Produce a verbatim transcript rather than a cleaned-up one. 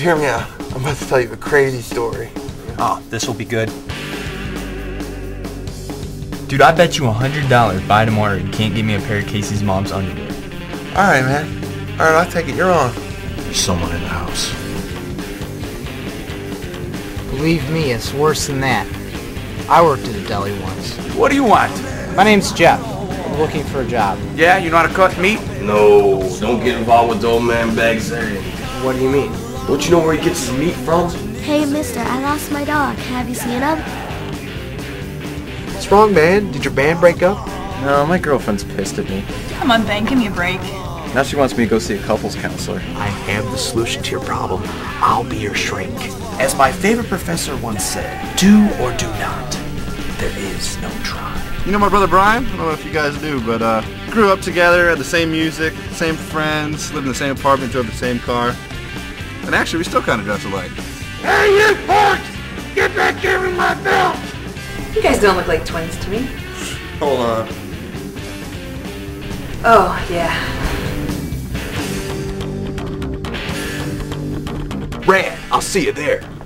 hear me out. I'm about to tell you a crazy story. Oh, this will be good. Dude, I bet you one hundred dollars by tomorrow you can't get me a pair of Casey's mom's underwear. Alright, man. Alright, I'll take it. You're on. There's someone in the house. Believe me, it's worse than that. I worked at a deli once. What do you want? My name's Jeff. I'm looking for a job. Yeah, you know how to cut meat? No, don't get involved with old man Bagsarian. What do you mean? Don't you know where he gets his meat from? Hey, mister, I lost my dog. Have you seen him? What's wrong, man? Did your band break up? No, my girlfriend's pissed at me. Come on, Ben, give me a break. Now she wants me to go see a couples counselor. I have the solution to your problem. I'll be your shrink. As my favorite professor once said, do or do not, there is no try. You know my brother Brian? I don't know if you guys do, but uh, grew up together, had the same music, same friends, lived in the same apartment, drove the same car. And actually, we still kind of dress alike. Hey, you punks! Get back here with my belt! You guys don't look like twins to me. Hold on. Oh, yeah. Brad, I'll see you there.